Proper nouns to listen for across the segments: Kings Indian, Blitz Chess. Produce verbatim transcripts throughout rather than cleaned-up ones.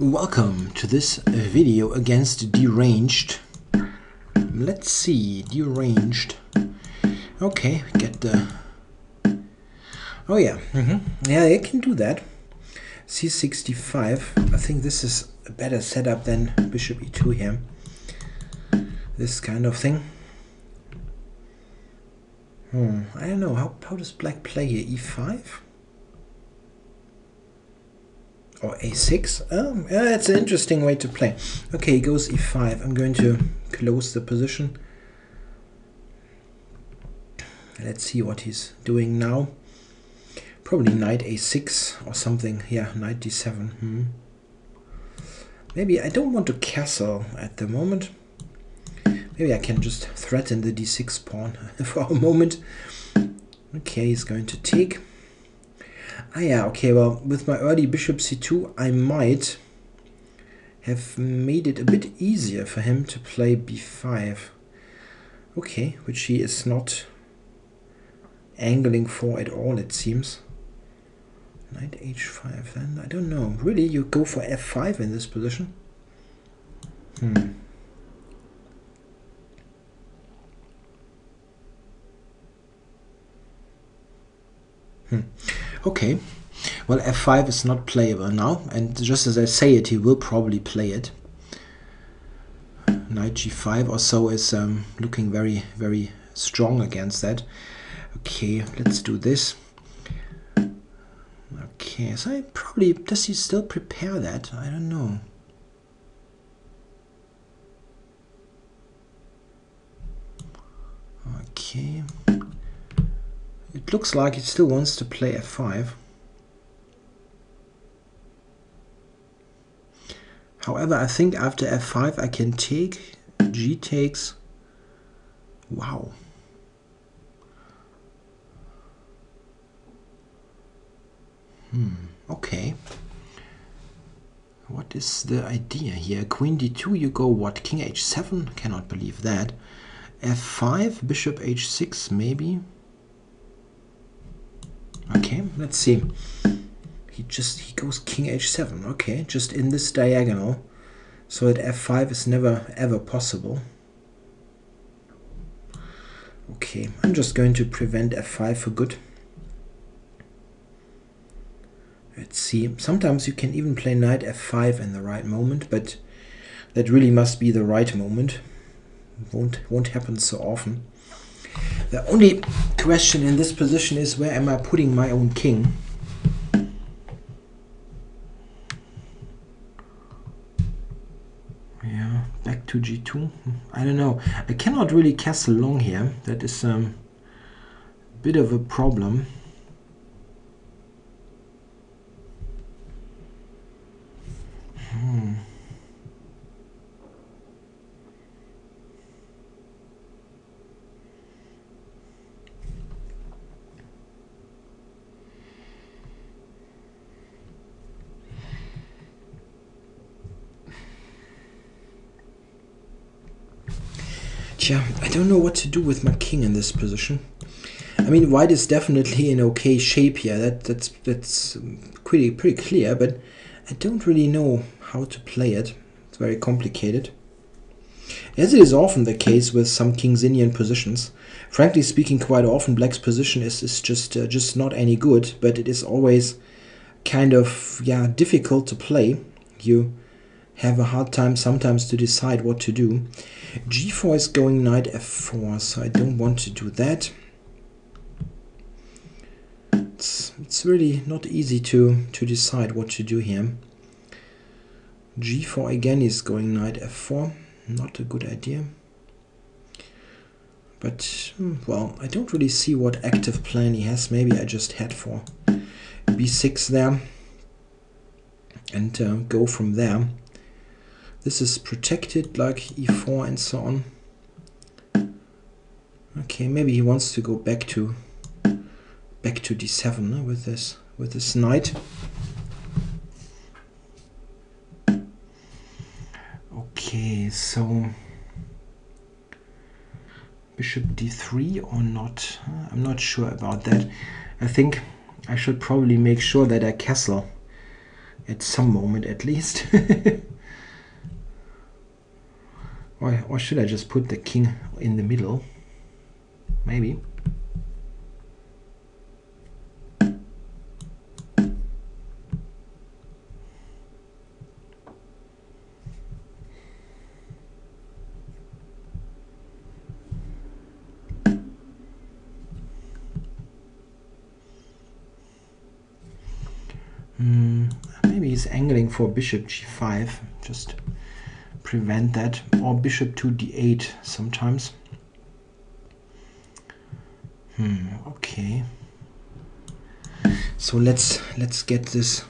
Welcome to this video against Deranged. Let's see, Deranged. Okay, get the... Oh yeah, mm-hmm. Yeah, I can do that. c sixty-five, I think this is a better setup than bishop e two here. This kind of thing. Hmm, I don't know, how, how does black play here, e five? Or a six. Oh, yeah, it's an interesting way to play. Okay, he goes e five. I'm going to close the position. Let's see what he's doing now. Probably knight a six or something. Yeah, knight d seven. Hmm. Maybe I don't want to castle at the moment. Maybe I can just threaten the d six pawn for a moment. Okay, he's going to take. Ah yeah, okay, well, with my early bishop c two, I might have made it a bit easier for him to play b five. Okay, which he is not angling for at all, it seems. Knight h five, then, I don't know. Really, you go for f five in this position? Hmm. Hmm. Okay, well, f five is not playable now, and just as I say it, he will probably play it. Knight g five or so is um, looking very, very strong against that. Okay, let's do this. Okay, so I probably... Does he still prepare that? I don't know. Okay... It looks like it still wants to play f five. However, I think after f five I can take, g takes. Wow. Hmm, okay. What is the idea here? Queen d two, you go what? King h seven? Cannot believe that. f five, bishop h six maybe. Okay, let's see. He just he goes king h seven. Okay, just in this diagonal, so that f five is never ever possible. Okay, I'm just going to prevent f five for good. Let's see. Sometimes you can even play knight f five in the right moment, but that really must be the right moment. Won't won't happen so often. The only question in this position is, where am I putting my own king? Yeah, back to g two. I don't know. I cannot really castle long here. That is a um, bit of a problem. Hmm. Yeah, I don't know what to do with my king in this position. I mean, white is definitely in okay shape here. That that's that's pretty pretty clear. But I don't really know how to play it. It's very complicated, as it is often the case with some Kings Indian positions. Frankly speaking, quite often black's position is is just uh, just not any good. But it is always kind of yeah difficult to play. You have a hard time sometimes to decide what to do. g four is going knight f four, so I don't want to do that. It's, it's really not easy to, to decide what to do here. g four again is going knight f four, not a good idea. But, well, I don't really see what active plan he has. Maybe I just head for b six there and uh, go from there. This is protected, like e four and so on. Okay, maybe he wants to go back to back to d seven no, with this with this knight. Okay, so bishop d three or not? I'm not sure about that. I think I should probably make sure that I castle at some moment at least. or, or should I just put the king in the middle? Maybe. Angling for bishop g five, just prevent that, or bishop to d eight sometimes. Hmm, okay, so let's let's get this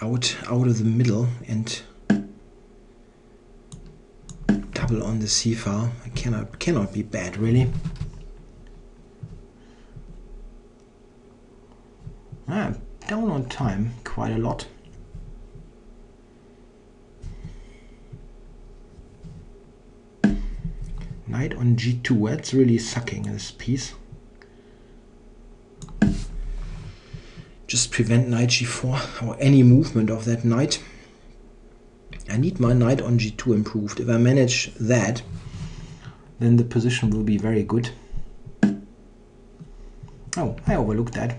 out out of the middle and double on the c file. It cannot cannot be bad, really. Ah, down on time quite a lot. Knight on g two, that's really sucking, this piece. Just prevent knight g four or any movement of that knight. I need my knight on g two improved. If I manage that, then the position will be very good. Oh, I overlooked that.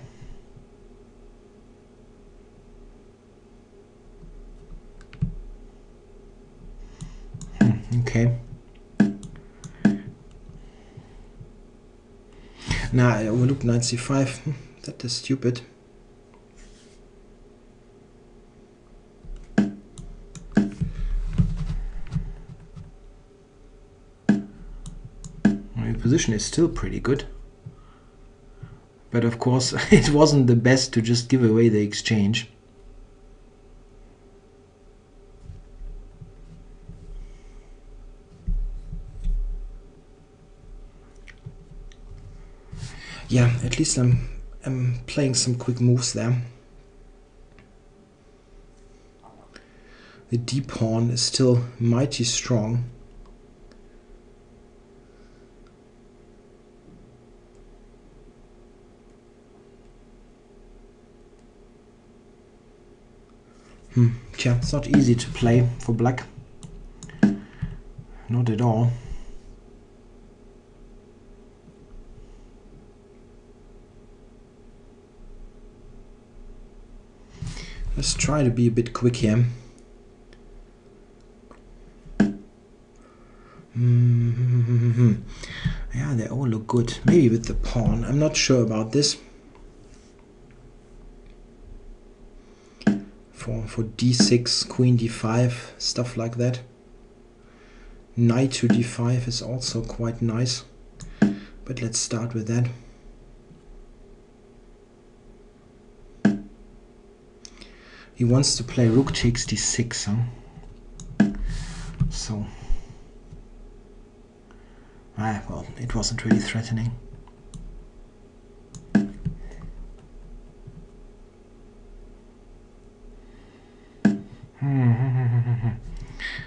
Okay. Now I overlooked knight c five. That is stupid. My position is still pretty good. But of course, it wasn't the best to just give away the exchange. Yeah, at least I'm, I'm playing some quick moves there. The d-pawn is still mighty strong. Hmm, yeah, it's not easy to play for black. Not at all. Let's try to be a bit quick here. Mm-hmm. Yeah, they all look good. Maybe with the pawn. I'm not sure about this. For, for d six, queen d five, stuff like that. Knight to d five is also quite nice. But let's start with that. He wants to play rook takes d six, huh? So, ah, well, it wasn't really threatening.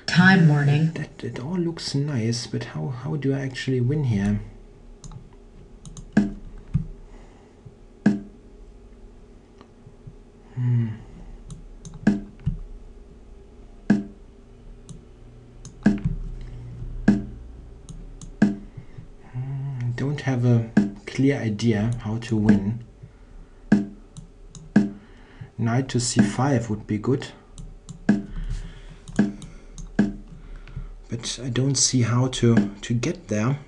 Time warning. That it all looks nice, but how how do I actually win here? Hmm. Have a clear idea how to win. Knight to c five would be good, but I don't see how to to get there.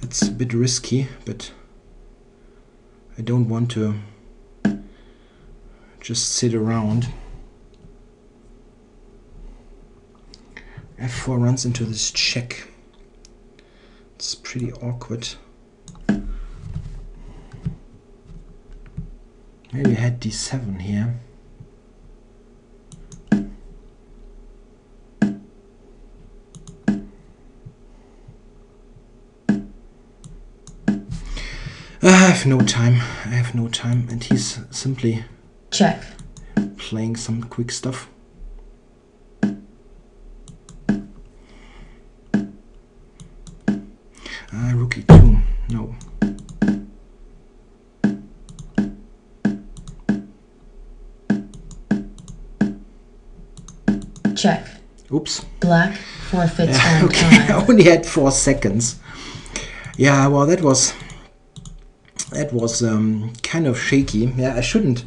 That's a bit risky, but I don't want to just sit around. f four runs into this check. It's pretty awkward. Maybe I had d seven here. I have no time. I have no time, and he's simply check. Playing some quick stuff. Check. forty-two. No. Check. Oops. Black forfeits yeah, on okay. time. I only had four seconds. Yeah, well, that was that was um, kind of shaky. Yeah, I shouldn't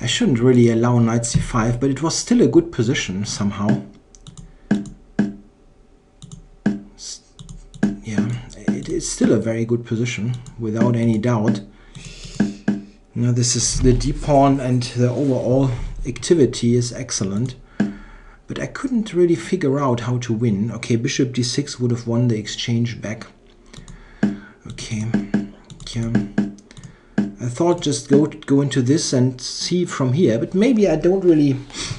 I shouldn't really allow knight c five, but it was still a good position somehow. Yeah, it is still a very good position without any doubt. Now this is the d pawn, and the overall activity is excellent. But I couldn't really figure out how to win. Okay, bishop d six would have won the exchange back. Okay, yeah. I thought just go go into this and see from here, but maybe I don't really,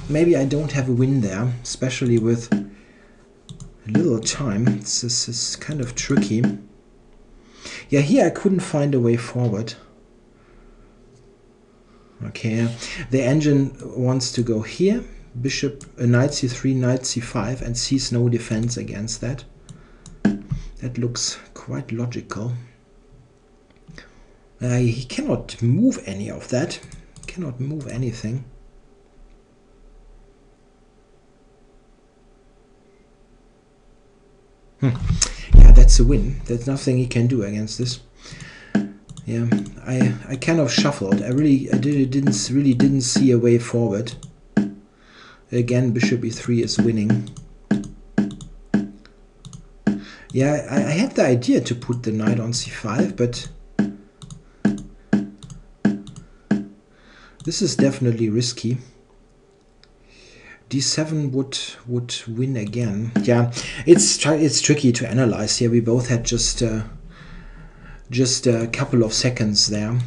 maybe I don't have a win there, especially with a little time. This is, this is kind of tricky. Yeah, here I couldn't find a way forward. Okay, the engine wants to go here. Bishop, uh, knight c three, knight c five, and sees no defense against that. That looks quite logical. Uh, he cannot move any of that. Cannot move anything. Hmm. Yeah, that's a win. There's nothing he can do against this. Yeah, I I kind of shuffled. I really I did, didn't really didn't see a way forward. Again, bishop e three is winning. Yeah, I, I had the idea to put the knight on c five, but this is definitely risky. d seven would would win again. Yeah, it's tr it's tricky to analyze here. We both had just uh, just a couple of seconds there.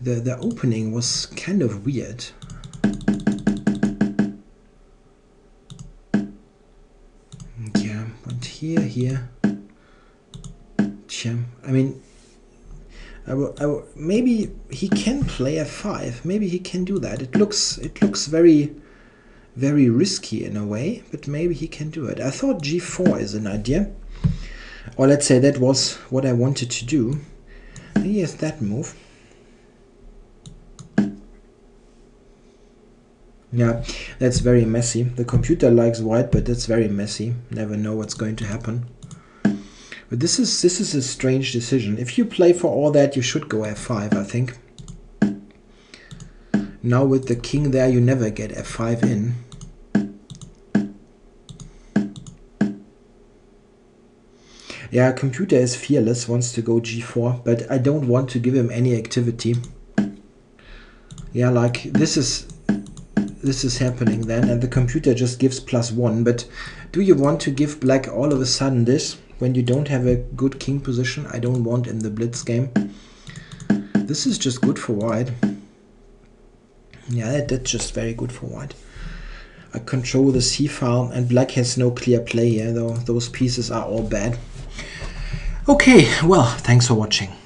The the opening was kind of weird. Here, here. I mean, I will, I will, maybe he can play f five. Maybe he can do that. It looks, it looks very, very risky in a way. But maybe he can do it. I thought g four is an idea, or let's say that was what I wanted to do. And here's that move. Yeah, that's very messy. The computer likes white, but that's very messy. Never know what's going to happen. But this is this is a strange decision. If you play for all that, you should go f five, I think. Now with the king there, you never get f five in. Yeah, computer is fearless, wants to go g four, but I don't want to give him any activity. Yeah, like this is... This is happening then, and the computer just gives plus one. But do you want to give black all of a sudden this when you don't have a good king position? I don't want in the blitz game. This is just good for white. Yeah, that, that's just very good for white. I control the c file, and black has no clear play here, though those pieces are all bad. Okay, well, thanks for watching.